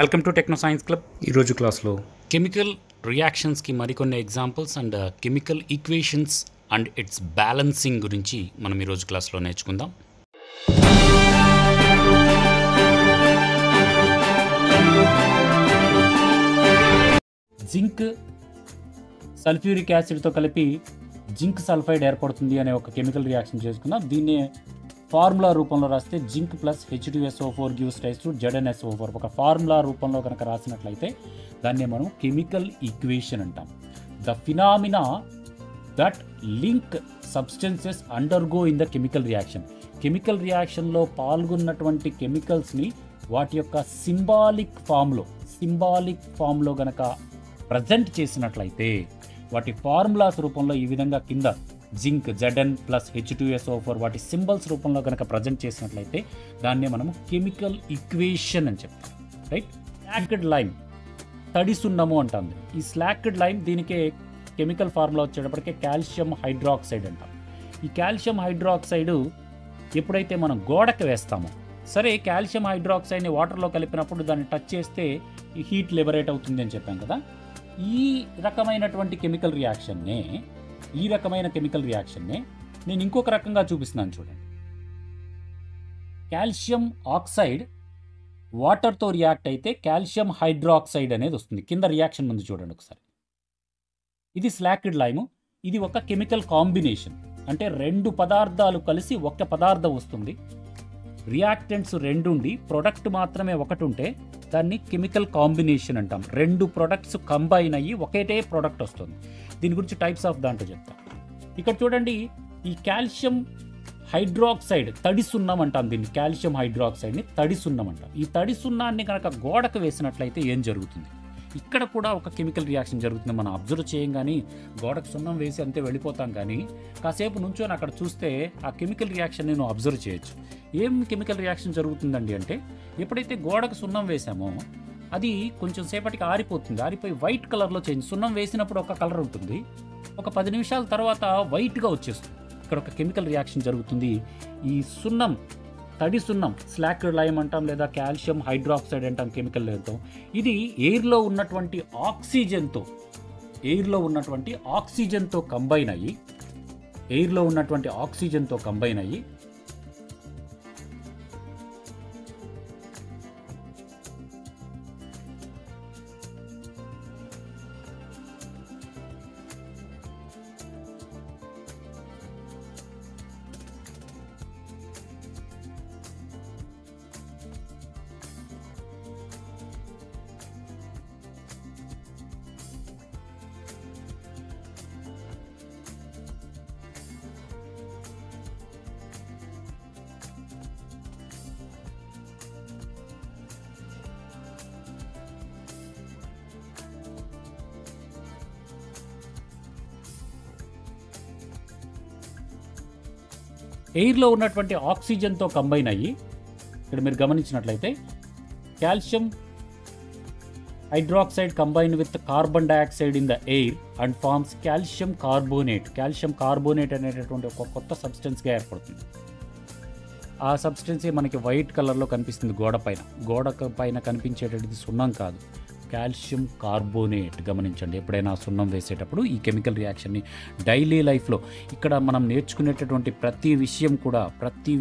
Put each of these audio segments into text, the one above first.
Welcome to techno science club. ఈరోజు క్లాస్లో chemical రియాక్షన్స్కి మరికొన్ని examples and chemical equations and its balancing గురించి మనం ఈరోజు క్లాస్లో నేర్చుకుందాం. జింక్ సల్ఫ్యూరిక్ యాసిడ్తో కలిపి జింక్ సల్ఫైడ్ ఏర్పడుతుంది అనే ఒక కెమికల్ రియాక్షన్ చేసుకుందాం. దీన్ని ఫార్ములా రూపంలో రాస్తే zinc plus H2SO4 gives rise to ZnSO4. ఒక ఫార్ములా రూపంలో కనుక రాసినట్లయితే దాన్ని మనం కెమికల్ ఈక్వేషన్ అంటాం. The phenomena that link substances undergo in the chemical reaction. Chemical రియాక్షన్లో పాల్గొన్నటువంటి కెమికల్స్ని వాటి యొక్క సింబాలిక్ ఫామ్లో కనుక ప్రజెంట్ చేసినట్లయితే వాటి ఫార్ములాస్ రూపంలో ఈ విధంగా కింద జింక్ జెడ్ఎన్ ప్లస్ H2SO4 వాటి సింబల్స్ రూపంలో కనుక ప్రజెంట్ చేసినట్లయితే దాన్నే మనము కెమికల్ ఈక్వేషన్ అని చెప్తాం. రైట్, స్లాక్డ్ లైమ్ తడి సున్నము అంటుంది. ఈ స్లాక్డ్ లైమ్ దీనికే కెమికల్ ఫార్ములా వచ్చేటప్పటికే కాల్షియం హైడ్రాక్సైడ్ అంటాం. ఈ కాల్షియం హైడ్రాక్సైడ్ ఎప్పుడైతే మనం గోడకు వేస్తామో సరే, కాల్షియం హైడ్రాక్సైడ్ని వాటర్లో కలిపినప్పుడు దాన్ని టచ్ చేస్తే ఈ హీట్ లిబరేట్ అవుతుంది అని చెప్పాం కదా. ఈ రకమైన కెమికల్ రియాక్షన్నే నేను ఇంకొక రకంగా చూపిస్తున్నాను. చూడండి, కాల్షియం ఆక్సైడ్ వాటర్తో రియాక్ట్ అయితే కాల్షియం హైడ్రాక్సైడ్ అనేది వస్తుంది. కింద రియాక్షన్ ముందు చూడండి ఒకసారి. ఇది స్లాక్డ్ లైము. ఇది ఒక కెమికల్ కాంబినేషన్, అంటే రెండు పదార్థాలు కలిసి ఒక పదార్థం వస్తుంది. రియాక్టెంట్స్ రెండు ఉండి ప్రొడక్ట్ మాత్రమే ఒకటి ఉంటే దాన్ని కెమికల్ కాంబినేషన్ అంటాం. రెండు ప్రొడక్ట్స్ కంబైన్ అయ్యి ఒకటే ప్రొడక్ట్ వస్తుంది. దీని గురించి టైప్స్ ఆఫ్ దాంట్లో చెప్తాం. ఇక్కడ చూడండి, ఈ కాల్షియం హైడ్రాక్సైడ్ తడి సున్నం అంటాం. దీన్ని కాల్షియం హైడ్రాక్సైడ్ని తడి సున్నం అంటాం. ఈ తడి సున్నాన్ని కనుక గోడకు వేసినట్లయితే ఏం జరుగుతుంది? ఇక్కడ కూడా ఒక కెమికల్ రియాక్షన్ జరుగుతుంది. మనం అబ్జర్వ్ చేయంగానే గోడకు సున్నం వేసి అంతే వెళ్ళిపోతాం, కానీ కాసేపు నుంచొని అక్కడ చూస్తే ఆ కెమికల్ రియాక్షన్ నేను అబ్జర్వ్ చేయొచ్చు. ఏం కెమికల్ రియాక్షన్ జరుగుతుందండి అంటే, ఎప్పుడైతే గోడకు సున్నం వేసామో అది కొంచెం సేపటికి ఆరిపోయి వైట్ కలర్లో చేంజ్. సున్నం వేసినప్పుడు ఒక కలర్ ఉంటుంది, ఒక 10 నిమిషాల తర్వాత వైట్గా వచ్చేస్తుంది. ఇక్కడ ఒక కెమికల్ రియాక్షన్ జరుగుతుంది. ఈ సున్నం తడి సున్నం స్లాక్డ్ లైమ్ అంటాం, లేదా కాల్షియం హైడ్రాక్సైడ్ అంటాం కెమికల్ లేదో. ఇది ఎయిర్లో ఉన్నటువంటి ఆక్సిజన్తో కంబైన్ అయ్యి ఎయిర్లో ఉన్నటువంటి ఆక్సిజన్తో కంబైన్ అయ్యి, ఇక్కడ మీరు గమనించినట్లయితే calcium hydroxide combine with carbon dioxide in the air and forms calcium carbonate అనేటటువంటి ఒక కొత్త సబ్స్టెన్స్గా ఏర్పడుతుంది. ఆ సబ్స్టెన్సే మనకి వైట్ కలర్లో కనిపిస్తుంది గోడ పైన కనిపించేటది సున్నం కాదు, కాల్షియం కార్బోనేట్. గమనించండి, ఎప్పుడైనా సున్నం వేసేటప్పుడు ఈ కెమికల్ రియాక్షన్ని డైలీ లైఫ్లో ఇక్కడ మనం నేర్చుకునేటటువంటి ప్రతి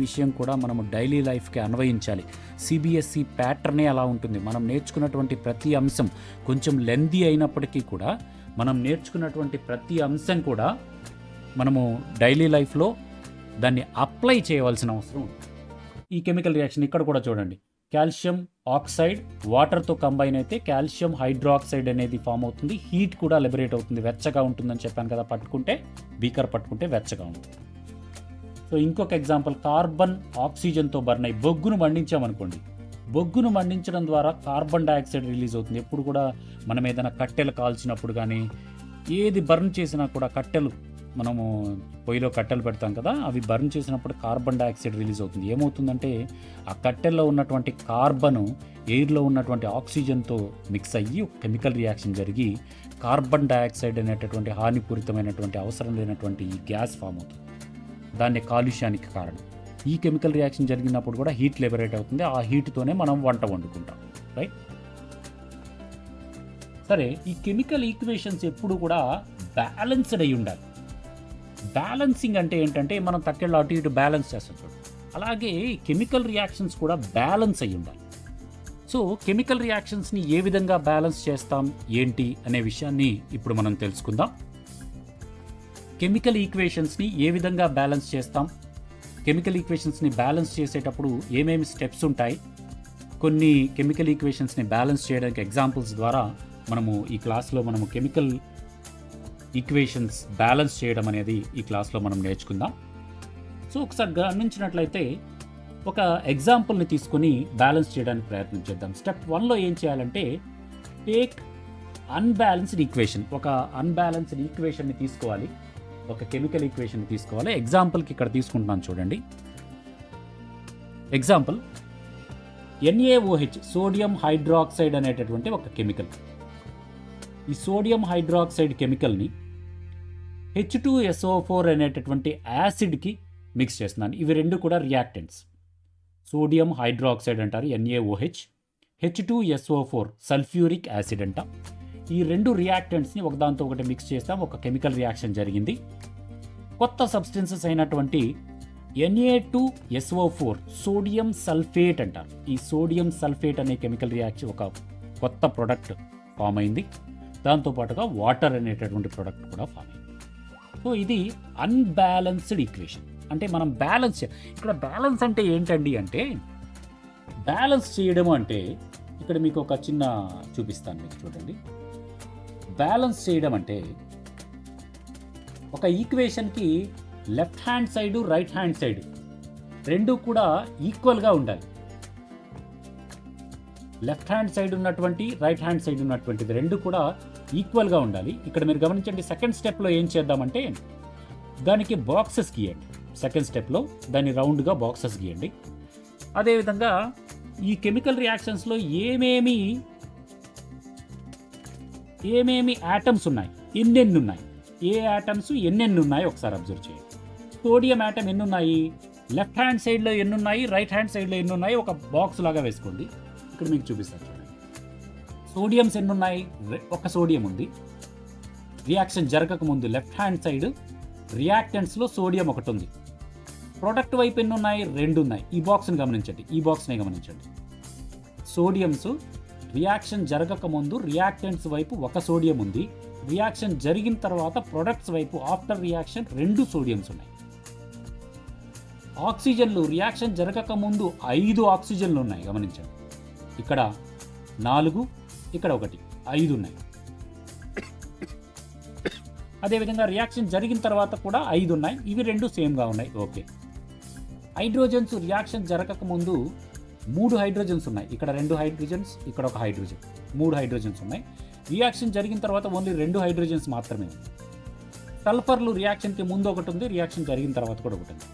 విషయం కూడా మనము డైలీ లైఫ్కి అన్వయించాలి. CBSE ప్యాటర్నే అలా ఉంటుంది. మనం నేర్చుకున్నటువంటి ప్రతి అంశం కొంచెం లెందీ అయినప్పటికీ కూడా మనము డైలీ లైఫ్లో దాన్ని అప్లై చేయవలసిన అవసరం ఉంది. ఈ కెమికల్ రియాక్షన్ ఇక్కడ కూడా చూడండి, కాల్షియం ఆక్సైడ్ వాటర్తో కంబైన్ అయితే కాల్షియం హైడ్రాక్సైడ్ అనేది ఫామ్ అవుతుంది. హీట్ కూడా లిబరేట్ అవుతుంది, వెచ్చగా ఉంటుందని చెప్పాను కదా. బీకర్ పట్టుకుంటే వెచ్చగా ఉంటుంది. సో ఇంకొక ఎగ్జాంపుల్, కార్బన్ ఆక్సిజన్తో బర్న్ అయ్యి బొగ్గును మండించడం ద్వారా కార్బన్ డైఆక్సైడ్ రిలీజ్ అవుతుంది. ఎప్పుడు కూడా మనం ఏదైనా కట్టెలు కాల్చినప్పుడు కానీ ఏది బర్న్ చేసినా కూడా, మనము పొయ్యిలో కట్టెలు పెడతాం కదా, అవి బర్న్ చేసినప్పుడు కార్బన్ డైఆక్సైడ్ రిలీజ్ అవుతుంది. ఏమవుతుందంటే ఆ కట్టెల్లో ఉన్నటువంటి కార్బను ఎయిర్లో ఉన్నటువంటి ఆక్సిజన్తో మిక్స్ అయ్యి కెమికల్ రియాక్షన్ జరిగి కార్బన్ డైఆక్సైడ్ అనేటటువంటి హానిపూరితమైనటువంటి అవసరం లేనటువంటి ఈ గ్యాస్ ఫామ్ అవుతుంది. దాన్ని కాలుష్యానికి కారణం. ఈ కెమికల్ రియాక్షన్ జరిగినప్పుడు కూడా హీట్ లిబరేట్ అవుతుంది. ఆ హీట్తోనే మనం వంట వండుకుంటాం. రైట్, సరే, ఈ కెమికల్ ఈక్వేషన్స్ ఎప్పుడు కూడా బ్యాలెన్స్డ్ అయి ఉండాలి. బ్యాలెన్సింగ్ అంటే ఏంటంటే మనం తక్కెళ్ళు అటు ఇటు బ్యాలెన్స్ చేస్తాం చూడండి, అలాగే కెమికల్ రియాక్షన్స్ కూడా బ్యాలెన్స్ అయి ఉండాలి. సో కెమికల్ రియాక్షన్స్ని ఏ విధంగా బ్యాలెన్స్ చేస్తాం ఏంటి అనే విషయాన్ని ఇప్పుడు మనం తెలుసుకుందాం. కెమికల్ ఈక్వేషన్స్ని ఏ విధంగా బ్యాలెన్స్ చేస్తాం, కెమికల్ ఈక్వేషన్స్ని బ్యాలెన్స్ చేసేటప్పుడు ఏమేమి స్టెప్స్ ఉంటాయి, కొన్ని కెమికల్ ఈక్వేషన్స్ని బ్యాలెన్స్ చేయడానికి ఎగ్జాంపుల్స్ ద్వారా మనము ఈ క్లాస్లో మనము కెమికల్ ఈక్వేషన్స్ బ్యాలెన్స్ చేయడం అనేది ఈ క్లాస్లో మనం నేర్చుకుందాం. సో ఒకసారి గమనించినట్లయితే ఒక ఎగ్జాంపుల్ని తీసుకొని బ్యాలెన్స్ చేయడానికి ప్రయత్నం చేద్దాం. స్టెప్ వన్లో ఏం చేయాలంటే, టేక్ అన్బ్యాలెన్స్డ్ ఈక్వేషన్, ఒక అన్బ్యాలెన్స్డ్ ఈక్వేషన్ని తీసుకోవాలి, ఒక కెమికల్ ఈక్వేషన్ తీసుకోవాలి. ఎగ్జాంపుల్కి ఇక్కడ తీసుకుంటున్నాను చూడండి. ఎగ్జాంపుల్ NaOH, సోడియం హైడ్రాక్సైడ్ అనేటటువంటి ఒక కెమికల్. ఈ సోడియం హైడ్రాక్సైడ్ కెమికల్ని H2SO4 అనేటటువంటి యాసిడ్కి మిక్స్ చేస్తున్నాను. ఇవి రెండు కూడా రియాక్టెంట్స్. సోడియం హైడ్రాక్సైడ్ అంటారు, NaOH, H2SO4 సల్ఫ్యూరిక్ యాసిడ్ అంట. ఈ రెండు రియాక్టెంట్స్ని ఒకదాంతో ఒకటి మిక్స్ చేస్తాం, ఒక కెమికల్ రియాక్షన్ జరిగింది. కొత్త సబ్స్టెన్సెస్ అయినటువంటి Na2SO4 సోడియం సల్ఫేట్ అంటారు. ఈ సోడియం సల్ఫేట్ అనే కెమికల్ రియాక్షన్ ఒక కొత్త ప్రోడక్ట్ ఫామ్ అయింది, దాంతోపాటుగా వాటర్ అనేటటువంటి ప్రోడక్ట్ కూడా ఫామ్ అయింది. సో ఇది అన్బ్యాలెన్స్డ్ ఈక్వేషన్. అంటే మనం బ్యాలెన్స్, ఇక్కడ బ్యాలెన్స్ అంటే ఏంటండి అంటే, బ్యాలెన్స్ చేయడం అంటే ఇక్కడ మీకు ఒక చిన్న చూపిస్తాను మీకు చూడండి. బ్యాలెన్స్ చేయడం అంటే ఒక ఈక్వేషన్కి left hand side right hand side రెండు కూడా ఈక్వల్గా ఉండాలి. లెఫ్ట్ హ్యాండ్ సైడ్ ఉన్నటువంటి, రైట్ హ్యాండ్ సైడ్ ఉన్నటువంటిది రెండు కూడా ఈక్వల్గా ఉండాలి. ఇక్కడ మీరు గమనించండి, సెకండ్ స్టెప్లో ఏం చేద్దామంటే దానికి బాక్సెస్ గీయండి. సెకండ్ స్టెప్లో దాన్ని రౌండ్గా బాక్సెస్ గీయండి. అదేవిధంగా ఈ కెమికల్ రియాక్షన్స్లో ఏమేమి యాటమ్స్ ఉన్నాయి, ఎన్నెన్ని ఉన్నాయి, ఏ యాటమ్స్ ఎన్నెన్ని ఉన్నాయో ఒకసారి అబ్జర్వ్ చేయండి. సోడియం యాటమ్ ఎన్నున్నాయి, లెఫ్ట్ హ్యాండ్ సైడ్లో ఎన్నున్నాయి, రైట్ హ్యాండ్ సైడ్లో ఎన్నున్నాయి ఒక బాక్స్ లాగా వేసుకోండి. ఇక్కడ మీకు చూపిస్తాను చూడండి. సోడియంస్ ఎన్నున్నాయి, ఒక సోడియం ఉంది. రియాక్షన్ జరగకముందు లెఫ్ట్ హ్యాండ్ సైడ్ రియాక్టెంట్స్లో సోడియం ఒకటి ఉంది. ప్రొడక్ట్ వైపు ఎన్నున్నాయి, రెండు ఉన్నాయి. ఈ బాక్స్ని గమనించండి, ఈ బాక్స్ని గమనించండి. సోడియంస్ రియాక్షన్ జరగకముందు రియాక్టెంట్స్ వైపు ఒక సోడియం ఉంది. రియాక్షన్ జరిగిన తర్వాత ప్రొడక్ట్స్ వైపు ఆఫ్టర్ రియాక్షన్ రెండు సోడియంస్ ఉన్నాయి. ఆక్సిజన్లు రియాక్షన్ జరగకముందు 5 ఆక్సిజన్లు ఉన్నాయి. గమనించండి, ఇక్కడ 4, ఇక్కడ 1, 5 ఉన్నాయి. అదేవిధంగా రియాక్షన్ జరిగిన తర్వాత కూడా 5 ఉన్నాయి, ఇవి రెండు సేమ్గా ఉన్నాయి. ఓకే, హైడ్రోజన్స్ రియాక్షన్ జరగకముందు 3 హైడ్రోజన్స్ ఉన్నాయి. ఇక్కడ 2 హైడ్రోజన్స్, ఇక్కడ 1 హైడ్రోజన్, 3 హైడ్రోజన్స్ ఉన్నాయి. రియాక్షన్ జరిగిన తర్వాత ఓన్లీ 2 హైడ్రోజన్స్ మాత్రమే ఉంది. సల్ఫర్లు రియాక్షన్కి ముందు ఒకటి ఉంది, రియాక్షన్ జరిగిన తర్వాత కూడా ఒకటి ఉంది.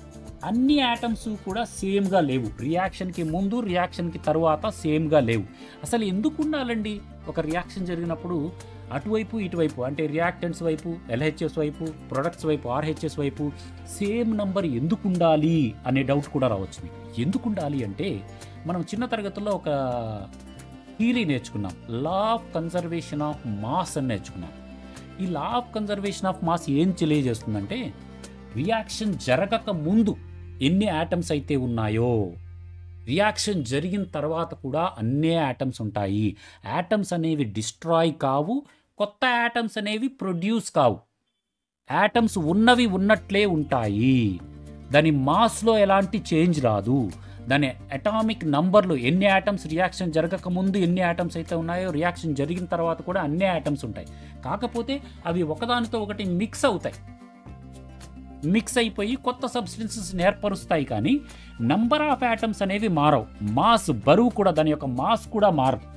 అన్ని యాటమ్స్ కూడా సేమ్గా లేవు, రియాక్షన్కి ముందు రియాక్షన్కి తర్వాత సేమ్గా లేవు. అసలు ఎందుకు ఉండాలండి ఒక రియాక్షన్ జరిగినప్పుడు అటువైపు ఇటువైపు, అంటే రియాక్టెంట్స్ వైపు LHS వైపు, ప్రొడక్ట్స్ వైపు RHS వైపు సేమ్ నంబర్ ఎందుకు ఉండాలి అనే డౌట్ కూడా రావచ్చు మీకు. ఎందుకు ఉండాలి అంటే, మనం చిన్న తరగతుల్లో ఒక థియరీ నేర్చుకున్నాం, law of conservation of mass అని నేర్చుకున్నాం. ఈ law of conservation of mass ఏం తెలియజేస్తుందంటే, రియాక్షన్ జరగక ముందు ఎన్ని యాటమ్స్ అయితే ఉన్నాయో రియాక్షన్ జరిగిన తర్వాత కూడా అన్నే యాటమ్స్ ఉంటాయి. యాటమ్స్ అనేవి డిస్ట్రాయ్ కావు, కొత్త యాటమ్స్ అనేవి ప్రొడ్యూస్ కావు. యాటమ్స్ ఉన్నవి ఉన్నట్లే ఉంటాయి, దాని మాస్లో ఎలాంటి చేంజ్ రాదు. దాని అటామిక్ నంబర్లో ఎన్ని యాటమ్స్ రియాక్షన్ జరగక ముందు ఎన్ని యాటమ్స్ అయితే ఉన్నాయో రియాక్షన్ జరిగిన తర్వాత కూడా అన్నే యాటమ్స్ ఉంటాయి. కాకపోతే అవి ఒకదానితో ఒకటి మిక్స్ అవుతాయి, మిక్స్ అయిపోయి కొత్త సబ్స్టెన్సెస్ ఏర్పరుస్తాయి. కానీ నంబర్ ఆఫ్ యాటమ్స్ అనేవి మారవు, మాస్ బరువు కూడా, దాని యొక్క మాస్ కూడా మారదు.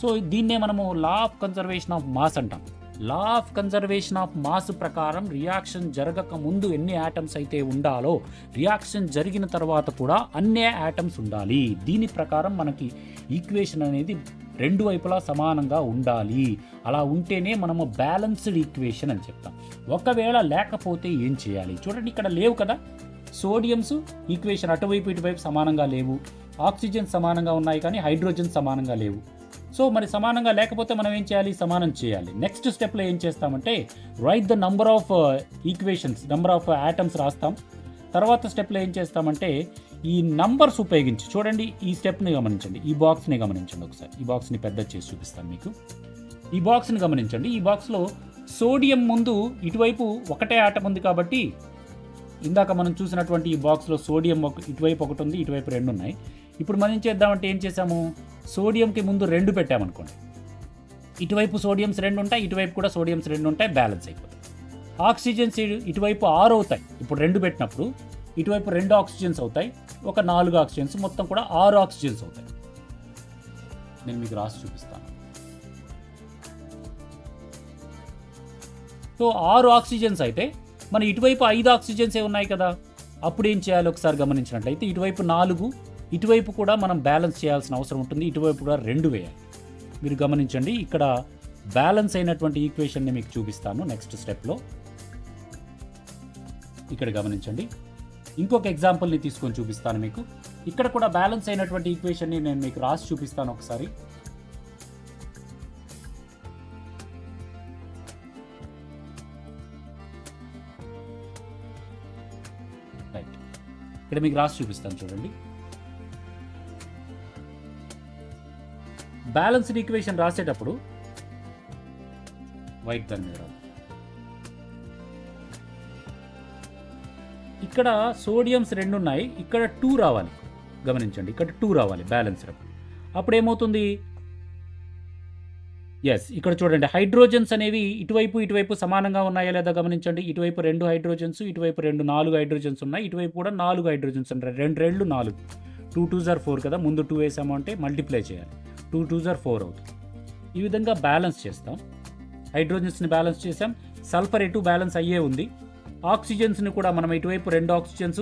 సో దీన్నే మనము law of conservation of mass అంటాం. Law of conservation of mass ప్రకారం రియాక్షన్ జరగక ముందు ఎన్ని యాటమ్స్ అయితే ఉండాలో రియాక్షన్ జరిగిన తర్వాత కూడా అన్నే యాటమ్స్ ఉండాలి. దీని ప్రకారం మనకి ఈక్వేషన్ అనేది రెండు వైపులా సమానంగా ఉండాలి. అలా ఉంటేనే మనము బ్యాలెన్స్డ్ ఈక్వేషన్ అని చెప్తాం. ఒకవేళ లేకపోతే ఏం చేయాలి చూడండి, ఇక్కడ లేవు కదా సోడియంస్, ఈక్వేషన్ అటువైపు ఇటువైపు సమానంగా లేవు. ఆక్సిజన్ సమానంగా ఉన్నాయి కానీ హైడ్రోజన్ సమానంగా లేవు. సో మరి సమానంగా లేకపోతే మనం ఏం చేయాలి, సమానం చేయాలి. నెక్స్ట్ స్టెప్లో ఏం చేస్తామంటే write the number of equations, number of atoms రాస్తాం. తర్వాత స్టెప్లో ఏం చేస్తామంటే ఈ నంబర్స్ ఉపయోగించి, చూడండి ఈ స్టెప్ని గమనించండి, ఈ బాక్స్ని గమనించండి ఒకసారి, ఈ బాక్స్ని పెద్ద చేసి చూపిస్తాను మీకు. ఈ బాక్స్ని గమనించండి, ఈ బాక్స్లో సోడియం ముందు ఇటువైపు ఒకటే ఆటం ఉంది కాబట్టి ఇందాక మనం చూసినటువంటి ఈ బాక్స్లో సోడియం ఇటువైపు ఒకటి ఉంది, ఇటువైపు రెండు ఉన్నాయి. ఇప్పుడు మనం ఏం చేద్దామంటే ఏం చేసాము, సోడియంకి ముందు రెండు పెట్టామనుకోండి, ఇటువైపు సోడియంస్ రెండు ఉంటాయి, ఇటువైపు కూడా సోడియంస్ రెండు ఉంటాయి, బ్యాలెన్స్ అయిపోతుంది. ఆక్సిజన్స్ ఇటువైపు 6 అవుతాయి, ఇప్పుడు రెండు పెట్టినప్పుడు ఇటువైపు 2 ఆక్సిజన్స్ అవుతాయి, ఒక 4 ఆక్సిజన్స్, మొత్తం కూడా 6 ఆక్సిజన్స్ అవుతాయి. నేను మీకు రాసి చూపిస్తాను. సో 6 ఆక్సిజన్స్ అయితే మన ఇటువైపు 5 ఆక్సిజన్సే ఉన్నాయి కదా, అప్పుడు ఏం చేయాలి ఒకసారి గమనించినట్లయితే ఇటువైపు 4, ఇటువైపు కూడా మనం బ్యాలెన్స్ చేయాల్సిన అవసరం ఉంటుంది, ఇటువైపు కూడా 2 వేయాలి. మీరు గమనించండి, ఇక్కడ బ్యాలెన్స్ అయినటువంటి ఈక్వేషన్ని మీకు చూపిస్తాను నెక్స్ట్ స్టెప్లో. ఇక్కడ గమనించండి, ఇంకొక ఎగ్జాంపుల్ని తీసుకొని చూపిస్తాను మీకు. ఇక్కడ కూడా బ్యాలెన్స్ అయినటువంటి ఈక్వేషన్ని నేను మీకు రాసి చూపిస్తాను ఒకసారి. రైట్, ఇక్కడ మీకు రాసి చూపిస్తాను చూడండి. బ్యాలెన్స్డ్ ఈక్వేషన్ రాసేటప్పుడు వైట్ దాని మీద రాదు. ఇక్కడ సోడియంస్ 2 ఉన్నాయి, ఇక్కడ 2 రావాలి, గమనించండి ఇక్కడ 2 రావాలి బ్యాలెన్స్డ్. అప్పుడు ఏమవుతుంది, ఎస్ ఇక్కడ చూడండి హైడ్రోజన్స్ అనేవి ఇటువైపు ఇటువైపు సమానంగా ఉన్నాయా లేదా గమనించండి. ఇటువైపు 2 హైడ్రోజన్స్, ఇటువైపు 4 హైడ్రోజన్స్ ఉన్నాయి, ఇటువైపు కూడా 4 హైడ్రోజన్స్ ఉంటాయి. 2 2 4, 2 2 4 కదా, ముందు 2 వేసాము అంటే మల్టిప్లై చేయాలి, 2 2 4 అవుతుంది. ఈ విధంగా బ్యాలెన్స్ చేస్తాం, హైడ్రోజన్స్ని బ్యాలెన్స్ చేసాం, సల్ఫర్ ఎటు బ్యాలెన్స్ అయ్యే ఉంది. ఆక్సిజన్స్ని కూడా మనం ఇటువైపు 2 ఆక్సిజన్స్,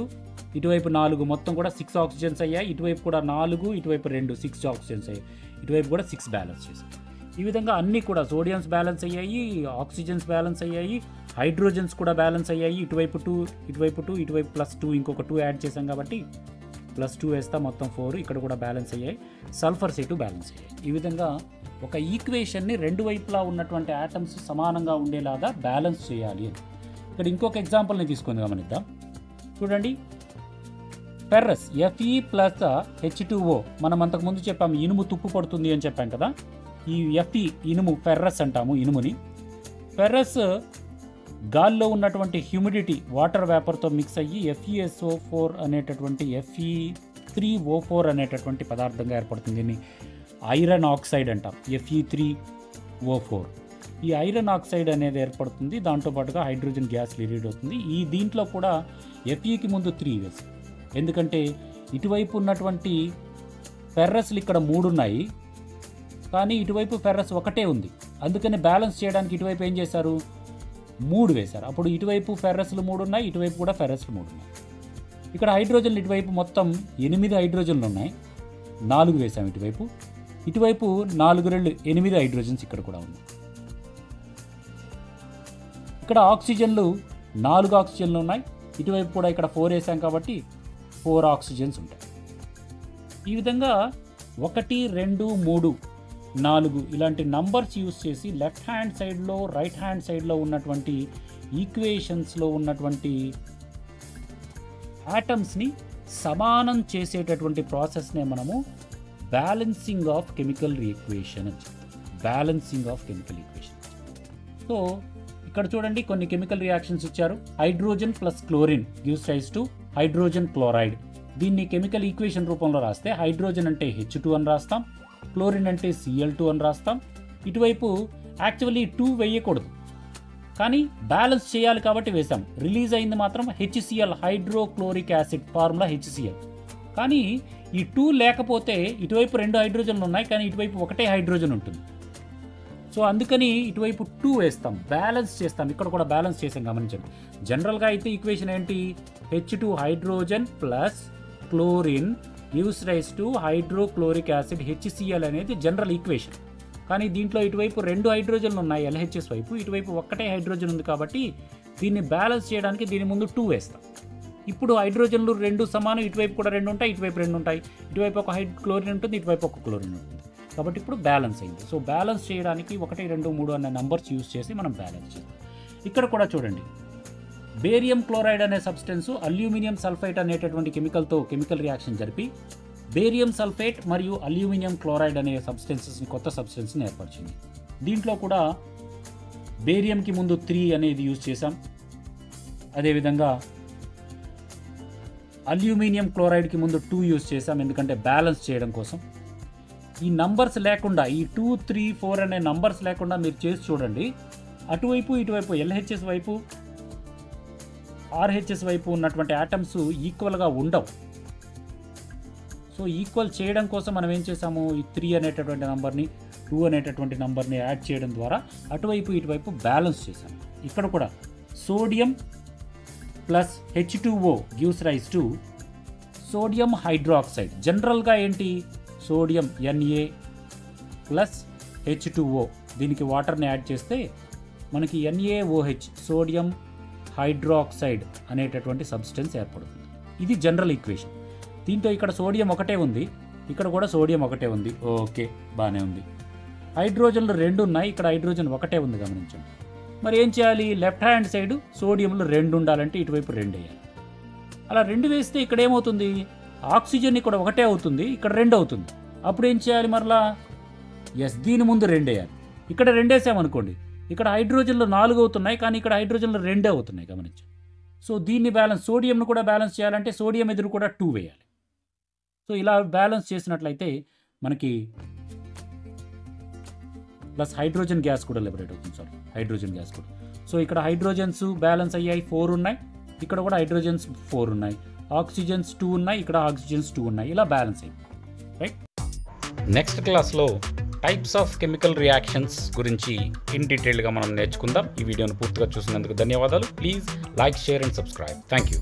ఇటువైపు 4, మొత్తం కూడా 6 ఆక్సిజన్స్ అయ్యాయి, ఇటువైపు కూడా 4, ఇటువైపు 2, 6 ఆక్సిజన్స్ అయ్యాయి, ఇటువైపు కూడా 6 బ్యాలెన్స్ చేసాం. ఈ విధంగా అన్నీ కూడా సోడియంస్ బ్యాలెన్స్ అయ్యాయి, ఆక్సిజన్స్ బ్యాలెన్స్ అయ్యాయి, హైడ్రోజన్స్ కూడా బ్యాలెన్స్ అయ్యాయి. ఇటువైపు 2, ఇటువైపు 2, ఇటువైపు +2, ఇంకొక 2 యాడ్ చేసాం కాబట్టి +2 వేస్తాం, మొత్తం 4, ఇక్కడ కూడా బ్యాలెన్స్ అయ్యాయి. సల్ఫర్స్ ఎటు బ్యాలెన్స్ అయ్యాయి. ఈ విధంగా ఒక ఈక్వేషన్ని రెండు వైపులా ఉన్నటువంటి యాటమ్స్ సమానంగా ఉండేలాగా బ్యాలెన్స్ చేయాలి. ఇక్కడ ఇంకొక ఎగ్జాంపుల్ని తీసుకొని గమనిద్దాం చూడండి. ఫెర్రస్ Fe+H2O, మనం అంతకుముందు చెప్పాము ఇనుము తుప్పు పడుతుంది అని చెప్పాం కదా, ఈ Fe ఇనుము ఫెర్రస్ అంటాము ఇనుముని. ఫెర్రస్ గాల్లో ఉన్నటువంటి హ్యూమిడిటీ వాటర్ వేపర్తో మిక్స్ అయ్యి FeSO4 అనేటటువంటి Fe3O4 అనేటటువంటి పదార్థంగా ఏర్పడుతుంది. దీన్ని ఐరన్ ఆక్సైడ్ అంటాం, Fe3O4. ఈ ఐరన్ ఆక్సైడ్ అనేది ఏర్పడుతుంది, దాంతోపాటుగా హైడ్రోజన్ గ్యాస్ రిలీజ్ అవుతుంది. ఈ దీంట్లో కూడా Feకి ముందు 3 వేసి, ఎందుకంటే ఇటువైపు ఉన్నటువంటి ఫెర్రస్లు ఇక్కడ 3 ఉన్నాయి, కానీ ఇటువైపు ఫెర్రస్ ఒకటే ఉంది, అందుకని బ్యాలెన్స్ చేయడానికి ఇటువైపు ఏం చేశారు, 3 వేశారు. అప్పుడు ఇటువైపు ఫెర్రస్లు 3 ఉన్నాయి, ఇటువైపు కూడా ఫెర్రస్లు 3 ఉన్నాయి. ఇక్కడ హైడ్రోజన్లు ఇటువైపు మొత్తం 8 హైడ్రోజన్లు ఉన్నాయి, 4 వేశాం ఇటువైపు, ఇటువైపు 4 2 8 హైడ్రోజన్స్ ఇక్కడ కూడా ఉన్నాయి. ఇక్కడ ఆక్సిజన్లు 4 ఆక్సిజన్లు ఉన్నాయి, ఇటువైపు కూడా ఇక్కడ 4 వేసాం కాబట్టి 4 ఆక్సిజన్స్ ఉంటాయి. ఈ విధంగా 1 2 3 4 ఇలాంటి నంబర్స్ యూజ్ చేసి లెఫ్ట్ హ్యాండ్ సైడ్లో రైట్ హ్యాండ్ సైడ్లో ఉన్నటువంటి ఈక్వేషన్స్లో ఉన్నటువంటి యాటమ్స్ని సమానం చేసేటటువంటి ప్రాసెస్నే మనము బ్యాలెన్సింగ్ ఆఫ్ కెమికల్ ఈక్వేషన్ అని చెప్తాం, balancing of chemical equation. So ఇక్కడ చూడండి కొన్ని కెమికల్ రియాక్షన్స్ ఇచ్చారు. Hydrogen plus chlorine gives rise to hydrogen chloride. దీన్ని కెమికల్ ఈక్వేషన్ రూపంలో రాస్తే హైడ్రోజన్ అంటే H2 అని రాస్తాం, క్లోరిన్ అంటే Cl2 అని రాస్తాం. ఇటువైపు యాక్చువల్లీ 2 వేయకూడదు, కానీ బ్యాలెన్స్ చేయాలి కాబట్టి వేసాం. రిలీజ్ అయింది మాత్రం HCl, hydrochloric acid formula HCl. కానీ ఈ 2 లేకపోతే ఇటువైపు 2 హైడ్రోజన్లు ఉన్నాయి, కానీ ఇటువైపు ఒకటే హైడ్రోజన్ ఉంటుంది. సో అందుకని ఇటువైపు 2 వేస్తాం, బ్యాలెన్స్ చేస్తాం. ఇక్కడ కూడా బ్యాలెన్స్ చేసాం గమనించండి. జనరల్గా అయితే ఈక్వేషన్ ఏంటి, H2 hydrogen plus chlorine gives rise to hydrochloric acid HCl అనేది జనరల్ ఈక్వేషన్. కానీ దీంట్లో ఇటువైపు 2 హైడ్రోజన్లు ఉన్నాయి LHS వైపు, ఇటువైపు ఒక్కటే హైడ్రోజన్ ఉంది కాబట్టి దీన్ని బ్యాలెన్స్ చేయడానికి దీని ముందు 2 వేస్తాం. ఇప్పుడు హైడ్రోజన్లు 2 సమానం, ఇటువైపు కూడా 2 ఉంటాయి, ఇటువైపు 2 ఉంటాయి, ఇటువైపు ఒక క్లోరిన్ ఉంటుంది, ఇటువైపు ఒక క్లోరిన్ ఉంటుంది. కాబట్టి ఇప్పుడు బ్యాలెన్స్ అయింది. సో బ్యాలెన్స్ చేయడానికి 1, 2, 3 అనే నంబర్స్ యూజ్ చేసి మనం బ్యాలెన్స్ చేస్తాం. ఇక్కడ కూడా చూడండి, బేరియం క్లోరైడ్ అనే సబ్స్టెన్సు అల్యూమినియం సల్ఫైట్ అనేటటువంటి కెమికల్తో కెమికల్ రియాక్షన్ జరిపి బేరియం సల్ఫేట్ మరియు అల్యూమినియం క్లోరైడ్ అనే సబ్స్టెన్సెస్ని కొత్త సబ్స్టెన్స్ని ఏర్పరిచింది. దీంట్లో కూడా బేరియంకి ముందు 3 అనేది యూజ్ చేసాం, అదేవిధంగా అల్యూమినియం క్లోరైడ్కి ముందు 2 యూజ్ చేసాం, ఎందుకంటే బ్యాలెన్స్ చేయడం కోసం. ఈ నంబర్స్ లేకుండా, ఈ 2, 3, 4 అనే నంబర్స్ లేకుండా మీరు చేసి చూడండి. అటువైపు ఇటువైపు ఎల్హెచ్ఎస్ వైపు ఆర్హెచ్ఎస్ వైపు ఉన్నటువంటి యాటమ్స్ ఈక్వల్గా ఉండవు. సో ఈక్వల్ చేయడం కోసం మనం ఏం చేసాము, ఈ 3 అనేటటువంటి నంబర్ని 2 అనేటటువంటి నంబర్ని యాడ్ చేయడం ద్వారా అటువైపు ఇటువైపు బ్యాలెన్స్ చేసాము. ఇక్కడ కూడా sodium plus H2O gives rise to sodium hydroxide. జనరల్గా ఏంటి, సోడియం Na ప్లస్ H2O, దీనికి వాటర్ని యాడ్ చేస్తే మనకి NaOH సోడియం హైడ్రాక్సైడ్ అనేటటువంటి సబ్స్టెన్స్ ఏర్పడుతుంది. ఇది జనరల్ ఈక్వేషన్. దీంతో ఇక్కడ సోడియం ఒకటే ఉంది, ఇక్కడ కూడా సోడియం ఒకటే ఉంది, ఓకే బాగానే ఉంది. హైడ్రోజన్లు 2 ఉన్నాయి, ఇక్కడ హైడ్రోజన్ ఒకటే ఉంది, గమనించండి. మరి ఏం చేయాలి, లెఫ్ట్ హ్యాండ్ సైడ్ సోడియంలు 2 ఉండాలంటే ఇటువైపు 2 వేయాలి. అలా 2 వేస్తే ఇక్కడ ఏమవుతుంది, ఆక్సిజన్ ఇక్కడ ఒకటే అవుతుంది, ఇక్కడ 2 అవుతుంది. అప్పుడు ఏం చేయాలి, మరలా దీని ముందు 2 వేయాలి. ఇక్కడ 2 వేసామనుకోండి, ఇక్కడ హైడ్రోజన్లు 4 అవుతున్నాయి, కానీ ఇక్కడ హైడ్రోజన్లు 2 అవుతున్నాయి, గమనించండి. సో దీన్ని బ్యాలెన్స్, సోడియంను కూడా బ్యాలెన్స్ చేయాలంటే సోడియం ఎదురు కూడా 2 వేయాలి. సో ఇలా బ్యాలెన్స్ చేసినట్లయితే మనకి ప్లస్ హైడ్రోజన్ గ్యాస్ కూడా లిబరేట్ అవుతుంది, హైడ్రోజన్ గ్యాస్ కూడా. సో ఇక్కడ హైడ్రోజన్స్ బ్యాలెన్స్ అయ్యాయి, 4 ఉన్నాయి, ఇక్కడ కూడా హైడ్రోజన్స్ 4 ఉన్నాయి, ఆక్సిజన్స్ 2 ఉన్నాయి, ఇక్కడ ఆక్సిజన్స్ 2 ఉన్నాయి, ఇలా బ్యాలెన్స్ అయ్యింది, రైట్. నెక్స్ట్ క్లాస్లో టైప్స్ ఆఫ్ కెమికల్ రియాక్షన్స్ గురించి ఇన్ డీటెయిల్గా మనం నేర్చుకుందాం. ఈ వీడియోను పూర్తిగా చూసినందుకు ధన్యవాదాలు. Please like, share and subscribe. Thank you.